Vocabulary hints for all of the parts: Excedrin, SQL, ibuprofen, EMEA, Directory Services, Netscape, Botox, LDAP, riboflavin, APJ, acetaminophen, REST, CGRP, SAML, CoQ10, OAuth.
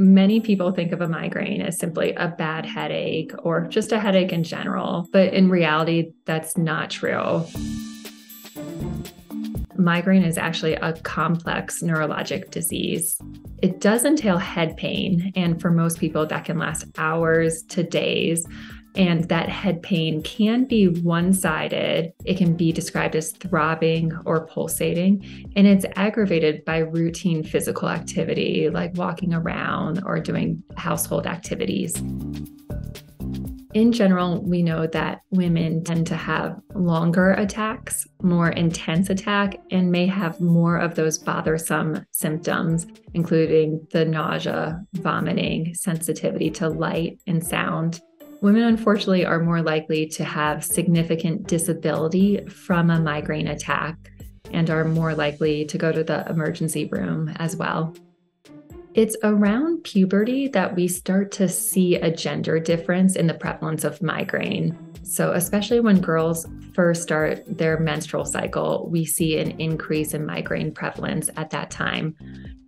many people think of a migraine as simply a bad headache or just a headache in general, but in reality, that's not true. Migraine is actually a complex neurologic disease. It does entail head pain, and for most people, that can last hours to days. And that head pain can be one-sided. It can be described as throbbing or pulsating, and it's aggravated by routine physical activity like walking around or doing household activities. In general, we know that women tend to have longer attacks, more intense attack, and may have more of those bothersome symptoms, including the nausea, vomiting, sensitivity to light and sound. Women, unfortunately, are more likely to have significant disability from a migraine attack and are more likely to go to the emergency room as well. It's around puberty that we start to see a gender difference in the prevalence of migraine. So especially when girls first start their menstrual cycle, we see an increase in migraine prevalence at that time.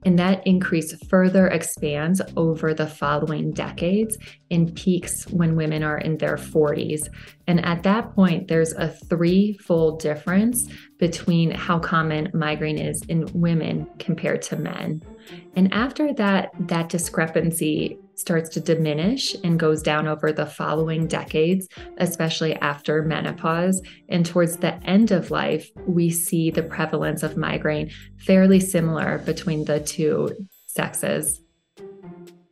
And that increase further expands over the following decades and peaks when women are in their 40s. And at that point, there's a threefold difference between how common migraine is in women compared to men. And after that discrepancy starts to diminish and goes down over the following decades, especially after menopause. And towards the end of life, we see the prevalence of migraine fairly similar between the two sexes.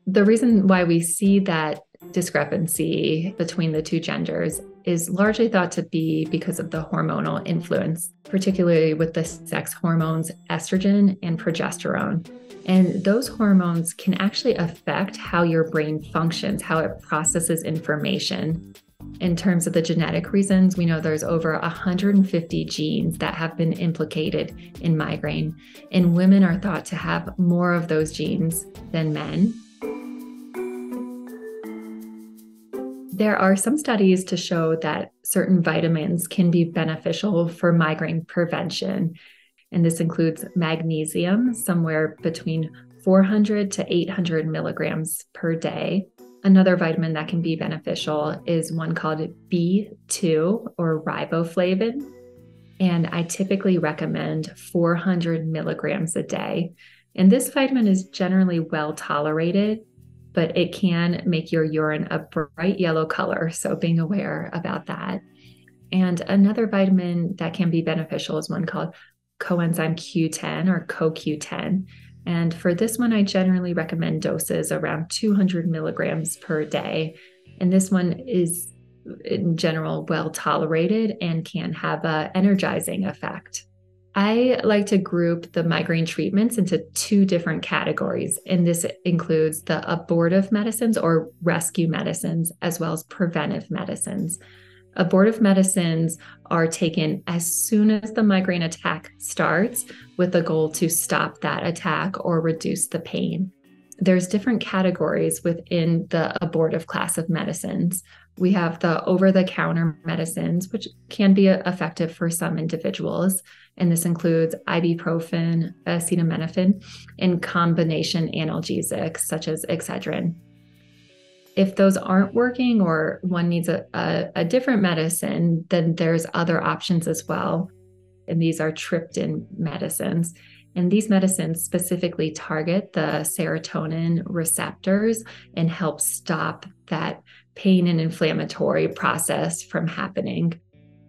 The reason why we see that discrepancy between the two genders is largely thought to be because of the hormonal influence, particularly with the sex hormones estrogen and progesterone. And those hormones can actually affect how your brain functions, how it processes information. In terms of the genetic reasons, we know there's over 150 genes that have been implicated in migraine, and women are thought to have more of those genes than men. There are some studies to show that certain vitamins can be beneficial for migraine prevention. And this includes magnesium, somewhere between 400 to 800 milligrams per day. Another vitamin that can be beneficial is one called B2 or riboflavin. And I typically recommend 400 milligrams a day. And this vitamin is generally well tolerated, but it can make your urine a bright yellow color. So being aware about that. And another vitamin that can be beneficial is one called coenzyme Q10 or CoQ10. And for this one, I generally recommend doses around 200 milligrams per day. And this one is in general well tolerated and can have an energizing effect. I like to group the migraine treatments into two different categories. And this includes the abortive medicines or rescue medicines, as well as preventive medicines. Abortive medicines are taken as soon as the migraine attack starts with the goal to stop that attack or reduce the pain. There's different categories within the abortive class of medicines. We have the over-the-counter medicines, which can be effective for some individuals. And this includes ibuprofen, acetaminophen, and combination analgesics such as Excedrin. If those aren't working or one needs a different medicine, then there's other options as well. And these are tryptin medicines. And these medicines specifically target the serotonin receptors and help stop that pain and inflammatory process from happening.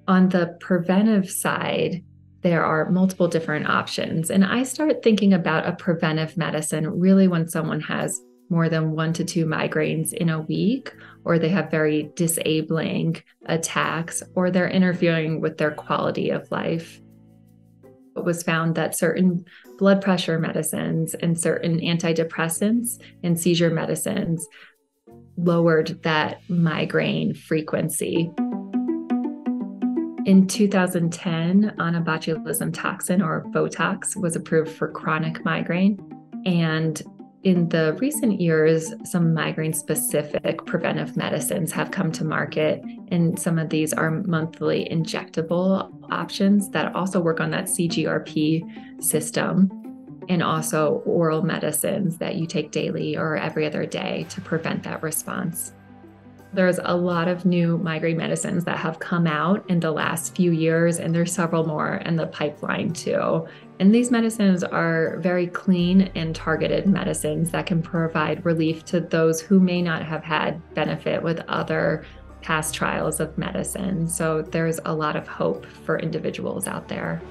On the preventive side, there are multiple different options. And I start thinking about a preventive medicine really when someone has more than 1 to 2 migraines in a week, or they have very disabling attacks, or they're interfering with their quality of life. It was found that certain blood pressure medicines and certain antidepressants and seizure medicines lowered that migraine frequency. In 2010, onabotulism toxin or Botox was approved for chronic migraine, and in the recent years, some migraine-specific preventive medicines have come to market, and some of these are monthly injectable options that also work on that CGRP system. and also oral medicines that you take daily or every other day to prevent that response. There's a lot of new migraine medicines that have come out in the last few years, and there's several more in the pipeline too. And these medicines are very clean and targeted medicines that can provide relief to those who may not have had benefit with other past trials of medicine. So there's a lot of hope for individuals out there.